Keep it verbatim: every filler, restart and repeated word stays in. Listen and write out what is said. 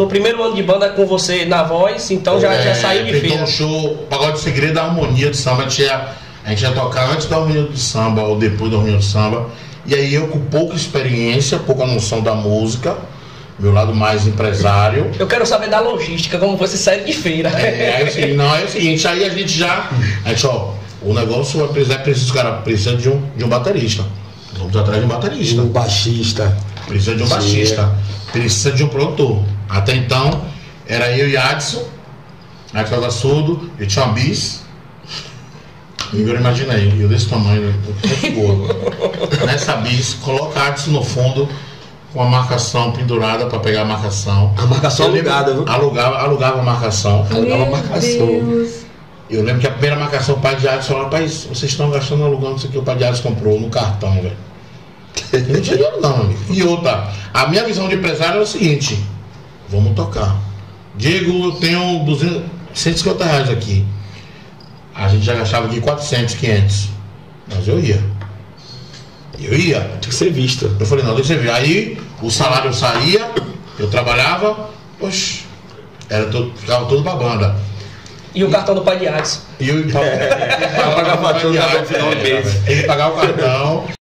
no primeiro ano de banda com você na voz, então já, é, já saiu de feira. Um show, o Pagode Segredo da Harmonia do Samba, tinha, a gente ia tocar antes da Harmonia do Samba ou depois da Harmonia do Samba. E aí eu, com pouca experiência, pouca noção da música, meu lado mais empresário. Eu quero saber da logística, como você sai de feira. É, aí, assim, não, é o seguinte, aí a gente já... A gente, ó, o negócio vai precisar, precisa, cara, precisa de um, de um baterista. Vamos atrás de um baterista. Um baixista. Precisa de um Sim. baixista. Precisa de um produtor. Até então, era eu e Adson, Adson da Surdo, eu tinha uma bis. E eu imaginei, eu desse tamanho, muito boa. Nessa bis, coloca Adson no fundo, com a marcação pendurada para pegar a marcação. A marcação alugada, viu? Alugava, alugava a marcação. Alugava a marcação. Deus. Eu lembro que a primeira marcação, o pai de Adson falou: rapaz, vocês estão gastando alugando isso aqui, o pai de Adson comprou no cartão, velho. Eu não tinha dinheiro não, amigo. E outra, a minha visão de empresário é o seguinte: vamos tocar. Diego, eu tenho duzentos, cento e cinquenta reais aqui. A gente já gastava aqui quatrocentos, quinhentos. Mas eu ia. Eu ia. Tem que ser visto. Eu falei, não, tem que ser visto. Aí o salário saía, eu trabalhava, oxe, era todo, ficava todo pra banda. E o cartão do pai de Adson. E eu pagava o cartão. Ele pagava o cartão.